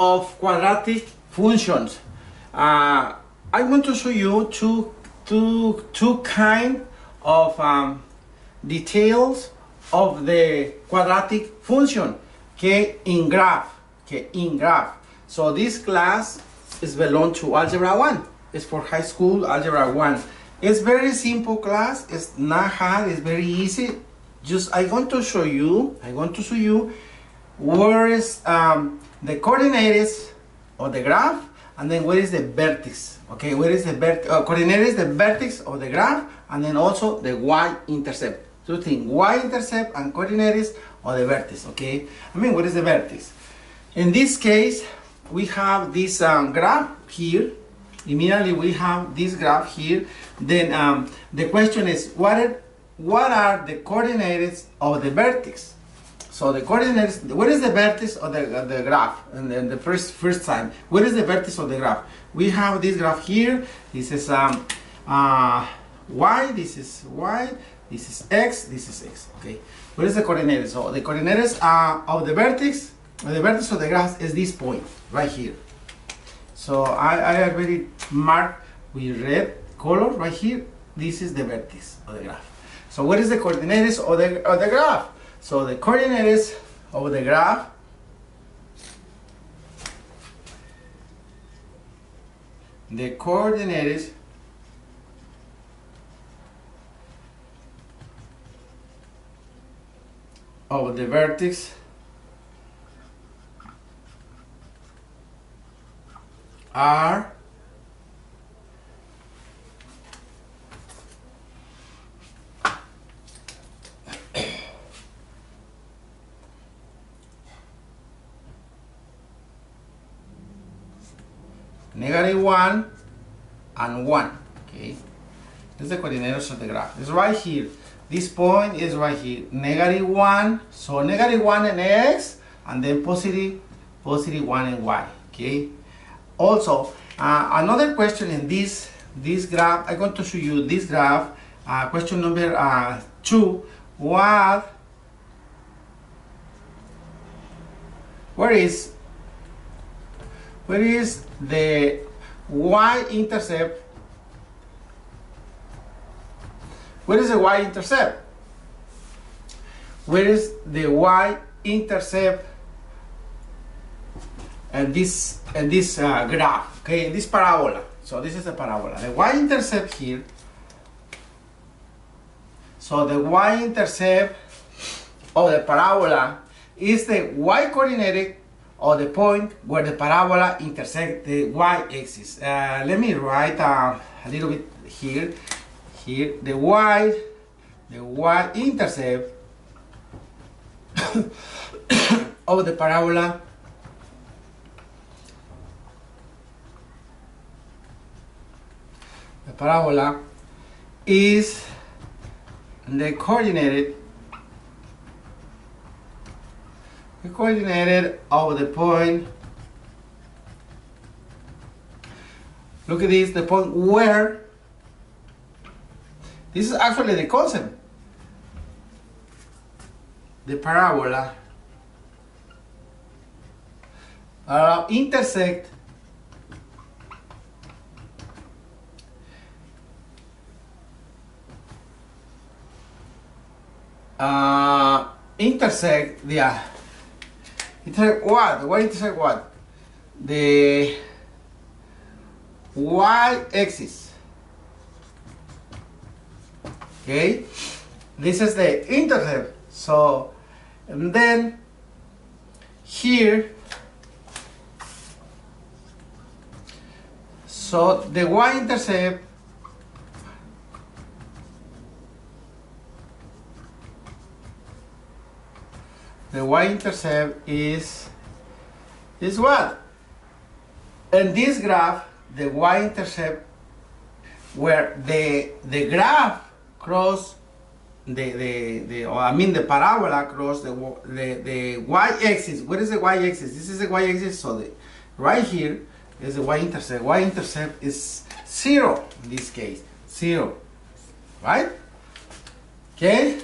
of quadratic functions. I want to show you two kinds of details of the quadratic function in graph. So this class is belong to algebra 1. It's for high school algebra 1. It's very simple class. It's not hard. It's very easy. Just I want to show you where is the coordinates of the graph, and then where is the vertex. Okay, where is the coordinates, the vertex of the graph, and then also the y-intercept. Two things: y-intercept and coordinates of the vertex. Okay, what is the vertex? In this case, we have this graph here. Immediately we have this graph here. Then the question is, what are the coordinates of the vertex? So the coordinates, what is the vertex of the graph? And then the first time, what is the vertex of the graph? We have this graph here. This is y, this is y, this is x, this is x. Okay, what is the coordinates? So the coordinates of the vertex. The vertex of the graph is this point right here. So I already marked with red color right here. This is the vertex of the graph. So what is the coordinates of the graph? So the coordinates of the graph of the vertex are (-1, 1). Okay, this is the coordinates of the graph. It's right here. This point is right here. (-1). So (-1) and x, and then positive 1 and y. Okay. Also, another question in this graph, I'm going to show you this graph, question number 2, where is the y-intercept? Where is the y-intercept? Where is the y-intercept? And this graph, okay, in this parabola. So this is a parabola. The y-intercept here. So the y-intercept of the parabola is the y-coordinate of the point where the parabola intersects the y-axis. Let me write a little bit here. Here the y-intercept of the parabola is the coordinate of the point. Look at this, the point where. This is actually the concept. The parabola intersect intersect what? The y-axis. Okay, this is the intercept. So, and then here, so the y-intercept is what? In this graph, the y-intercept where the graph cross the parabola cross the y-axis. What is the y-axis? This is the y-axis. So the right here is the y-intercept. Y-intercept is 0 in this case. 0, right? Okay.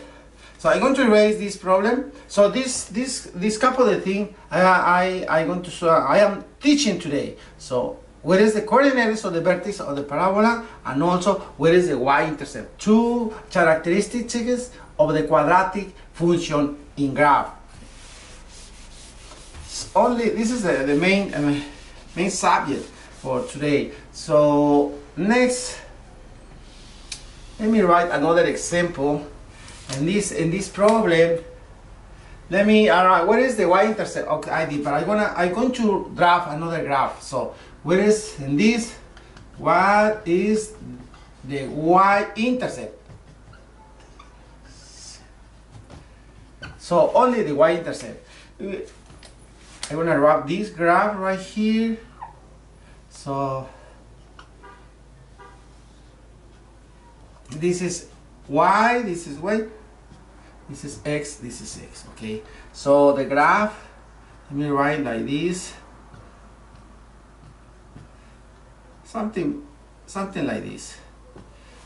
So I'm going to erase this problem. So this coupled thing I am teaching today. So where is the coordinates of the vertex of the parabola, and also where is the y-intercept? Two characteristics of the quadratic function in graph. It's only this is the main subject for today. So next, let me write another example. And in this problem, let me where is the y-intercept? Okay, I did, but I'm going to draft another graph. So where is in this? What is the y-intercept? So only the y-intercept. I'm gonna wrap this graph right here. So this is y, this is y, this is x, this is x. Okay, so the graph, let me write like this, something like this.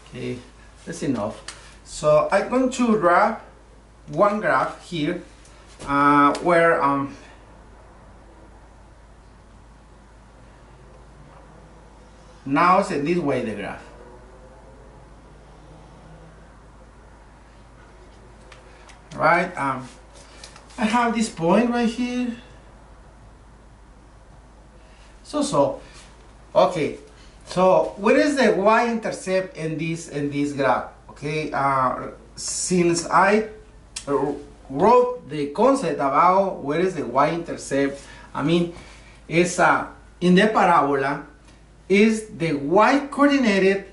Okay, that's enough. So I'm going to wrap one graph here where now set this way the graph. Right, I have this point right here. Okay, so where is the y-intercept in this graph? Okay, since I wrote the concept about where is the y-intercept, I mean, it's in the parabola, is the y-coordinate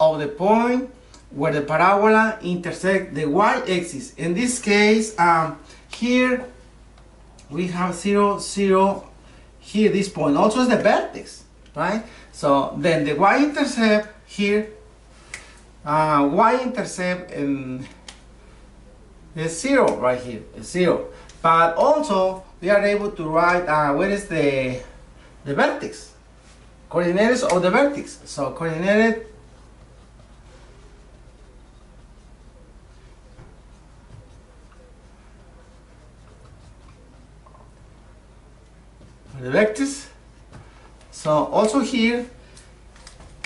of the point where the parabola intersects the y-axis. In this case, here we have 0, 0. Here, this point also is the vertex, right? So then the y-intercept here, y-intercept is 0 right here, is 0. But also we are able to write where is the vertex, coordinates of the vertex. So coordinate the vertex. So also here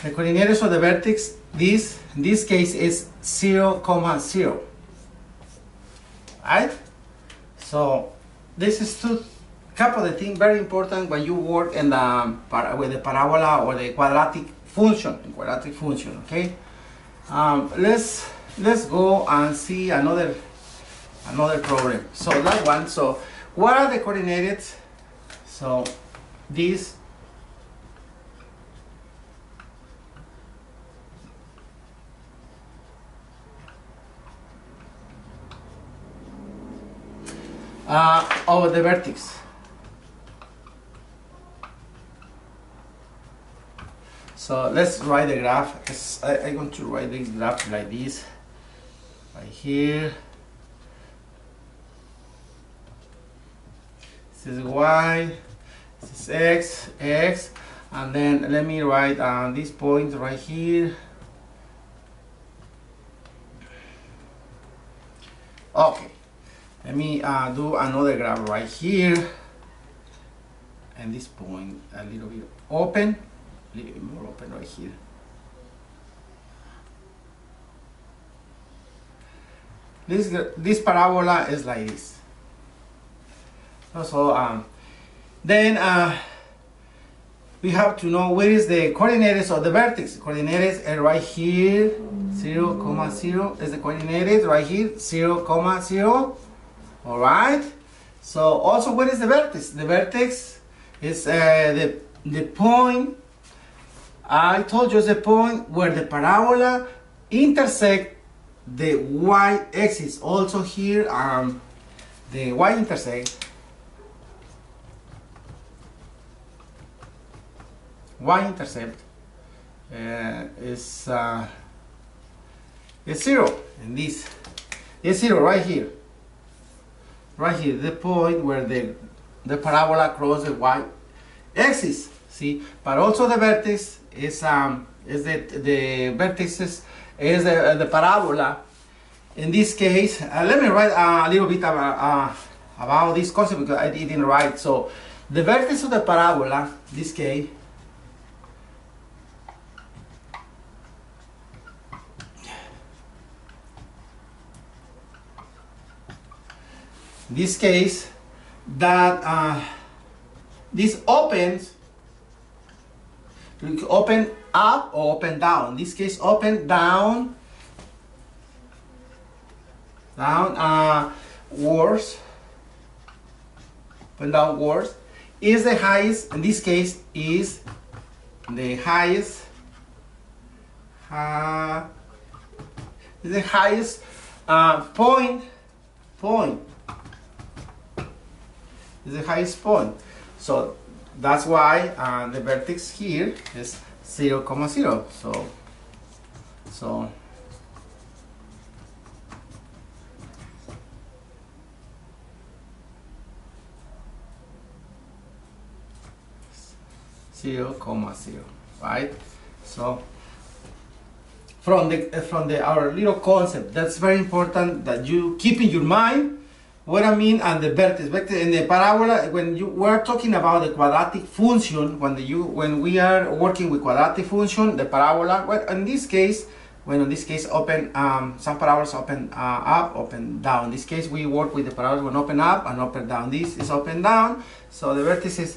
the coordinates of the vertex, this in this case is 0, 0, right? So this is two couple of things very important when you work in with the parabola or the quadratic function. Okay, let's go and see another problem. So that one, so what are the coordinates? So this over the vertex. So let's write the graph. I'm going to write this graph like this, right here. This is y. This is x, x, and then let me write this point right here. Okay, let me do another graph right here, and this point a little bit open, a little bit more open right here. This parabola is like this. So then we have to know where is the coordinates of the vertex. Coordinates are right here, 0, 0 is the coordinates right here, 0, 0. All right. So also where is the vertex? The vertex is the point I told you, is the point where the parabola intersect the y-axis. Also here, the y-intercept. Y-intercept is 0, and this is 0 right here. Right here, the point where the parabola crosses the y-axis. See, but also the vertex is the vertices is the parabola In this case, let me write a little bit about this concept because I didn't write. So the vertex of the parabola, this case, that this open up or open down. In this case, open down, downwards, open downwards is the highest. In this case, is the highest. The highest point. Is the highest point. So that's why the vertex here is 0,0. So 0,0, right? So from our little concept, that's very important that you keep in your mind what I mean and the vertex. In the parabola, when you were talking about the quadratic function, when we are working with quadratic function, the parabola, well, in this case, open, some parabolas open up, open down. In this case, we work with the parabola when open up and open down. This is open down, so the vertex is